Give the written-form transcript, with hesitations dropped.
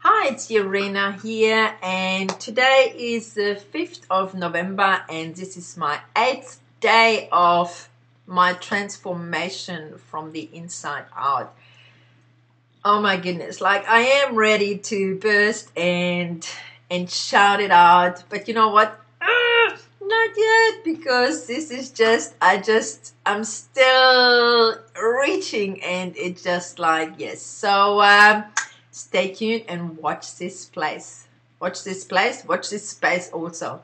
Hi, it's Jirina here, and today is the 5th of November and this is my 8th day of my transformation from the inside out. Oh my goodness, like I am ready to burst and shout it out, but you know what? Not yet, because this is just, I'm still reaching and it's just like, yes. So, stay tuned and watch this place, watch this space also.